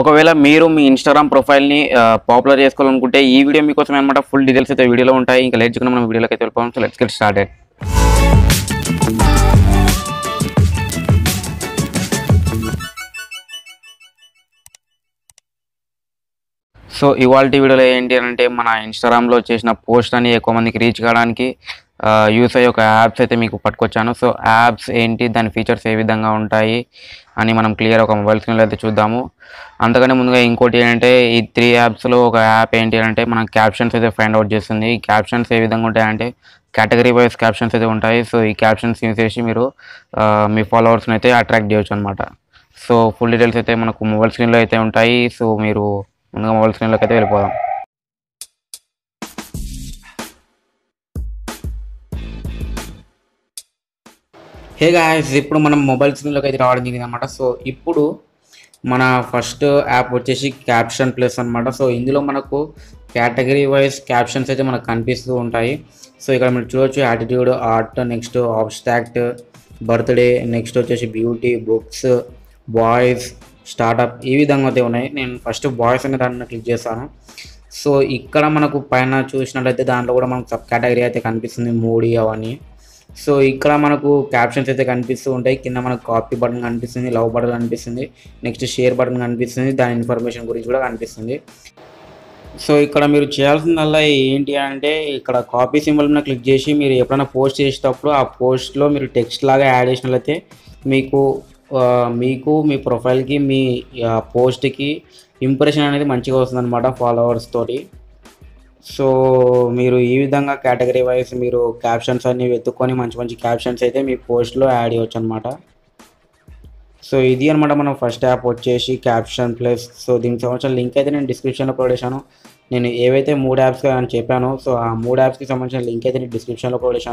ఒకవేళ మీరు మీ Instagram ప్రొఫైల్ని popular చేసుకోవాలనుకుంటే ఈ వీడియో మీకోసమే అన్నమాట. ఫుల్ డీటెయిల్స్ అయితే వీడియోలో ఉంటాయి. ఇంకా లేట్ చేయకుండా మనం వీడియోలోకి అయితే వెళ్ళిపోదాం. So let's get started. So ఇవాళ వీడియోలో ఏంటి అంటే మన ఇన్స్టాగ్రామ్లో చేసిన పోస్ట్ అని ఎక్కువ మందికి రీచ్ కావడానికి యూస్ అయ్యే ఒక యాప్స్ అయితే మీకు పట్టుకొచ్చాను. సో యాప్స్ ఏంటి, దాని ఫీచర్స్ ఏ విధంగా ఉంటాయి అని మనం క్లియర్ ఒక మొబైల్ స్క్రీన్లో అయితే చూద్దాము. అంతకనే ముందుగా ఇంకోటి ఏంటంటే ఈ 3 యాప్స్లో ఒక యాప్ ఏంటి అంటే మనం క్యాప్షన్స్ అయితే ఫైండ్ అవుట్ చేస్తుంది. ఈ క్యాప్షన్స్ ఏ విధంగా ఉంటాయంటే కేటగిరీ వైజ్ క్యాప్షన్స్ అయితే ఉంటాయి. సో ఈ క్యాప్షన్స్ యూజ్ చేసి మీరు మీ ఫాలోవర్స్ని అయితే అట్రాక్ట్ చేయవచ్చు అనమాట. సో ఫుల్ డీటెయిల్స్ అయితే మనకు మొబైల్ స్క్రీన్లో అయితే ఉంటాయి. సో మీరు ముందుగా మొబైల్ స్క్రీన్లోకి అయితే వెళ్ళిపోదాం. హే గాయస్, ఇప్పుడు మనం మొబైల్ స్క్రీన్లోకి అయితే రావడం జరిగింది అనమాట. సో ఇప్పుడు మన ఫస్ట్ యాప్ వచ్చేసి క్యాప్షన్ ప్లస్ అనమాట. సో ఇందులో మనకు కేటగిరీ వైజ్ క్యాప్షన్స్ అయితే మనకు కనిపిస్తూ ఉంటాయి. సో ఇక్కడ మీరు చూడవచ్చు attitude, art, next abstract, birthday, next వచ్చేసి బ్యూటీ, బుక్స్, బాయ్స్, స్టార్టప్, ఈ విధంగా అయితే ఉన్నాయి. నేను ఫస్ట్ బాయ్స్ అనే దాన్ని క్లిక్ చేస్తాను. సో ఇక్కడ మనకు పైన చూసినట్లయితే దాంట్లో కూడా మనకు సబ్ కేటగిరీ అయితే కనిపిస్తుంది, మూడీ అవన్నీ. సో ఇక్కడ మనకు క్యాప్షన్స్ అయితే కనిపిస్తూ ఉంటాయి. కింద మనకు కాపీ బటన్ కనిపిస్తుంది, లవ్ బటన్ కనిపిస్తుంది, నెక్స్ట్ షేర్ బటన్ కనిపిస్తుంది, దాని ఇన్ఫర్మేషన్ గురించి కూడా కనిపిస్తుంది. సో ఇక్కడ మీరు చేయాల్సిందల్లా ఏంటి అంటే ఇక్కడ కాపీ సింబల్ మీద క్లిక్ చేసి మీరు ఎప్పుడైనా పోస్ట్ చేసేటప్పుడు ఆ పోస్ట్లో మీరు టెక్స్ట్ లాగా యాడ్ చేసినట్లయితే మీకు మీ ప్రొఫైల్కి మీ పోస్ట్కి ఇంప్రెషన్ అనేది మంచిగా వస్తుంది అనమాట ఫాలోవర్స్ తోటి. సో మీరు ఈ విధంగా కేటగిరీ వైజ్ మీరు క్యాప్షన్స్ అన్నీ వెతుక్కొని మంచి మంచి క్యాప్షన్స్ అయితే మీ పోస్ట్లో యాడ్ చేయవచ్చు అనమాట. సో ఇది అనమాట మనం ఫస్ట్ యాప్ వచ్చేసి క్యాప్షన్ ప్లస్. సో దీనికి సంబంధించిన లింక్ అయితే నేను డిస్క్రిప్షన్లో ప్రొవైడ్, నేను ఏవైతే 3 యాప్స్ అని చెప్పానో సో ఆ 3 యాప్స్కి సంబంధించిన లింక్ అయితే నేను డిస్క్రిప్షన్లో ప్రొవైడ్,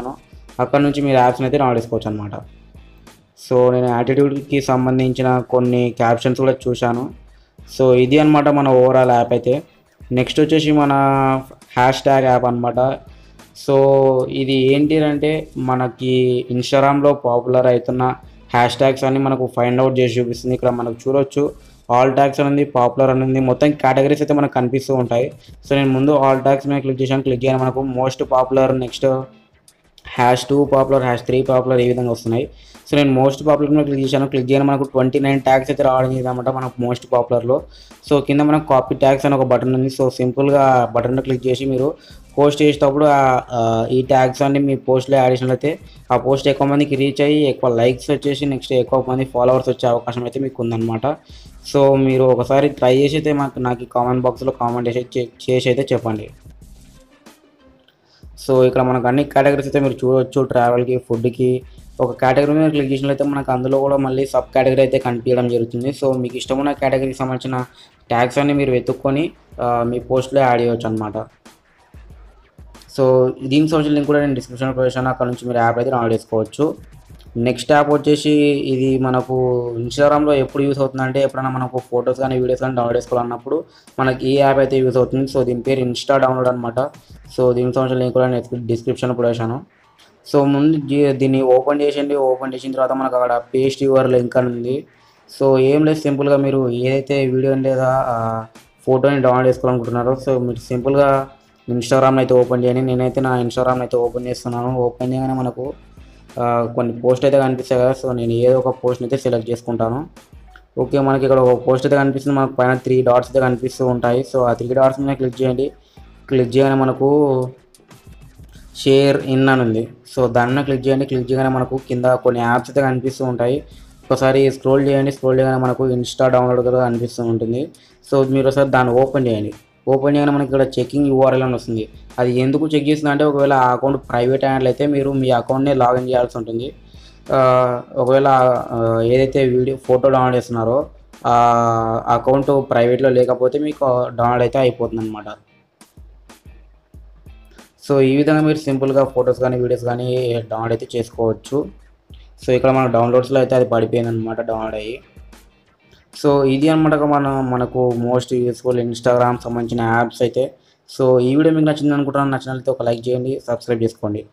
అక్కడ నుంచి మీరు యాప్స్ని అయితే రాడేసుకోవచ్చు అనమాట. సో నేను యాటిట్యూడ్కి సంబంధించిన కొన్ని క్యాప్షన్స్ కూడా చూశాను. సో ఇది అనమాట మన ఓవరాల్ యాప్ అయితే. నెక్స్ట్ వచ్చేసి మన హ్యాష్ ట్యాగ్ యాప్ అనమాట. సో ఇది ఏంటి అంటే మనకి ఇన్స్టాగ్రామ్లో పాపులర్ అవుతున్న హ్యాష్ ట్యాగ్స్ అన్ని మనకు ఫైండ్ అవుట్ చేసి చూపిస్తుంది. ఇక్కడ మనకు చూడవచ్చు ఆల్ ట్యాగ్స్ అనేది, పాపులర్ అనేది, మొత్తం కేటగిరీస్ అయితే మనకు కనిపిస్తూ ఉంటాయి. సో నేను ముందు ఆల్ ట్యాగ్స్ మీద క్లిక్ చేశాను. క్లిక్ చేయడం మనకు most popular, next #2 popular, #3 popular, ఈ విధంగా వస్తున్నాయి. సో నేను మోస్ట్ పాపులర్ మీద క్లిక్ చేశాను. క్లిక్ చేయడం మనకు 29 ట్యాగ్స్ అయితే రావడం జరిగిందన్నమాట మనకు మోస్ట్ పాపులర్లో. సో కింద మనకు కాపీ ట్యాగ్స్ అని ఒక బటన్ ఉంది. సో సింపుల్గా బటన్ క్లిక్ చేసి మీరు పోస్ట్ చేసేటప్పుడు ఈ ట్యాగ్స్ అన్ని మీ పోస్ట్లో యాడ్ చేసినట్లయితే ఆ పోస్ట్ ఎక్కువ మందికి రీచ్ అయ్యి ఎక్కువ లైక్స్ వచ్చేసి నెక్స్ట్ ఎక్కువ మంది ఫాలోవర్స్ వచ్చే అవకాశం అయితే మీకు ఉందన్నమాట. సో మీరు ఒకసారి ట్రై చేసి అయితే నాకు కామెంట్ బాక్స్లో కామెంట్ చేసి అయితే చెప్పండి. సో ఇక్కడ మనకు అన్ని కేటగిరీస్ అయితే మీరు చూడవచ్చు, ట్రావెల్కి, ఫుడ్కి. ఒక కేటగిరీ మీద క్లిక్ చేసినట్లయితే మనకు అందులో కూడా మళ్ళీ సబ్ కేటగిరీ అయితే కనిపించడం జరుగుతుంది. సో మీకు ఇష్టమైన కేటగిరీకి సంబంధించిన ట్యాగ్స్ అన్ని మీరు వెతుక్కొని మీ పోస్ట్లో యాడ్ చేయవచ్చు అనమాట. సో దీనికి సంబంధించిన లింక్ కూడా నేను డిస్క్రిప్షన్లో ప్రొవైడ్, అక్కడ నుంచి మీరు యాప్ అయితే డౌన్లోడ్ చేసుకోవచ్చు. నెక్స్ట్ యాప్ వచ్చేసి ఇది మనకు ఇన్స్టాగ్రామ్లో ఎప్పుడు యూస్ అవుతుందంటే ఎప్పుడైనా మనకు ఫొటోస్ కానీ వీడియోస్ కానీ డౌన్లోడ్ చేసుకోవాలన్నప్పుడు మనకి ఈ యాప్ అయితే యూస్ అవుతుంది. సో దీని పేరు ఇన్స్టా డౌన్లోడ్ అనమాట. సో దీనికి సంబంధించిన లింక్ కూడా నేను డిస్క్రిప్షన్లో ప్రొవైడ్. సో ముందు దీన్ని ఓపెన్ చేసేయండి. ఓపెన్ చేసిన తర్వాత మనకు అక్కడ పేస్ట్ యువర్ లింక్ అని ఉంది. సో ఏం లేదు, సింపుల్గా మీరు ఏదైతే వీడియోని లేదా ఫోటోని డౌన్లోడ్ చేసుకోవాలనుకుంటున్నారో సో మీరు సింపుల్గా ఇన్స్టాగ్రామ్ని అయితే ఓపెన్ చేయండి. నేనైతే నా ఇన్స్టాగ్రామ్ని అయితే ఓపెన్ చేస్తున్నాను. ఓపెన్ చేయగానే మనకు కొన్ని పోస్ట్ అయితే కనిపిస్తాయి కదా. సో నేను ఏదో ఒక పోస్ట్ని అయితే సెలెక్ట్ చేసుకుంటాను. ఓకే, మనకి ఇక్కడ ఒక పోస్ట్ అయితే కనిపిస్తుంది. మనకు పైన 3 డాట్స్ అయితే కనిపిస్తూ ఉంటాయి. సో ఆ 3 డాట్స్ మీద క్లిక్ చేయండి. క్లిక్ చేయగానే మనకు షేర్ ఇన్ అని ఉంది. సో దాన్ని క్లిక్ చేయండి. క్లిక్ చేయగానే మనకు కింద కొన్ని యాప్స్ అయితే కనిపిస్తూ ఉంటాయి. ఒకసారి స్క్రోల్ చేయండి. స్క్రోల్ చేయగానే మనకు ఇన్స్టా డౌన్లోడ్ కూడా కనిపిస్తూ ఉంటుంది. సో మీరు ఒకసారి దాన్ని ఓపెన్ చేయండి. ఓపెన్ చేయగానే మనకి ఇక్కడ చెకింగ్ URL అని వస్తుంది. అది ఎందుకు చెక్ చేస్తుందంటే ఒకవేళ ఆ అకౌంట్ ప్రైవేట్ అయినట్లయితే మీరు మీ అకౌంట్నే లాగిన్ చేయాల్సి ఉంటుంది. ఒకవేళ ఏదైతే వీడియో ఫోటో డౌన్లోడ్ చేస్తున్నారో ఆ అకౌంట్ ప్రైవేట్లో లేకపోతే మీకు డౌన్లోడ్ అయితే అయిపోతుంది అనమాట. సో ఈ విధంగా మీరు సింపుల్గా ఫొటోస్ కానీ వీడియోస్ కానీ డౌన్లోడ్ అయితే చేసుకోవచ్చు. సో ఇక్కడ మన డౌన్లోడ్స్లో అయితే అది పడిపోయింది అనమాట డౌన్లోడ్ అయ్యి. సో ఇది అనమాట మనకు మోస్ట్ యూస్ఫుల్ ఇన్స్టాగ్రామ్ సంబంధించిన యాప్స్ అయితే. సో ఈ వీడియో మీకు నచ్చింది అనుకుంటున్నాను. నచ్చినట్లయితే ఒక లైక్ చేయండి, సబ్స్క్రైబ్ చేసుకోండి.